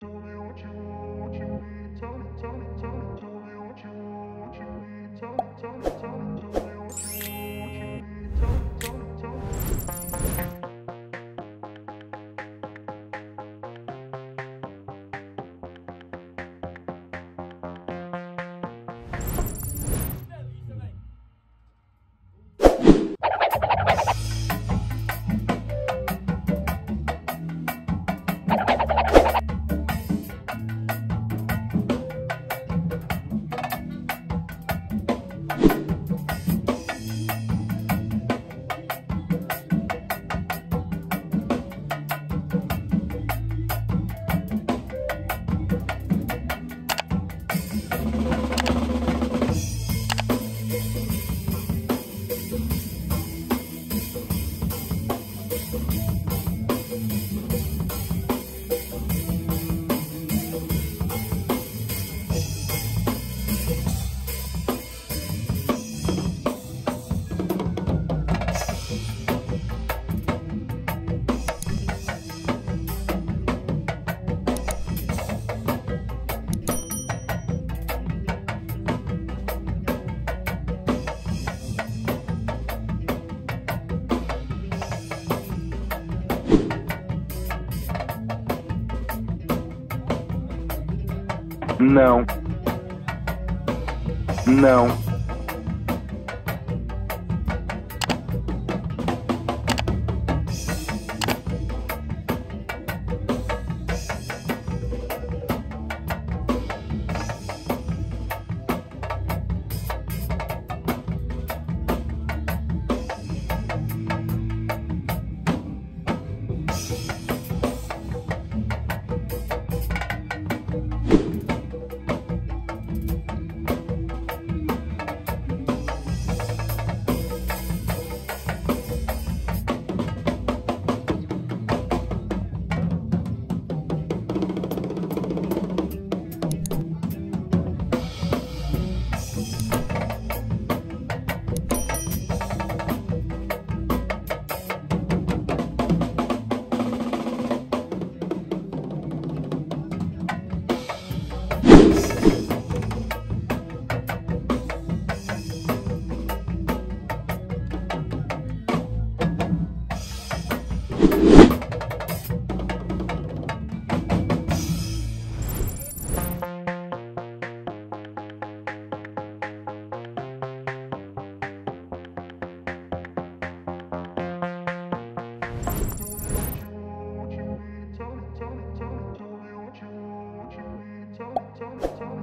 Não, não, tell me.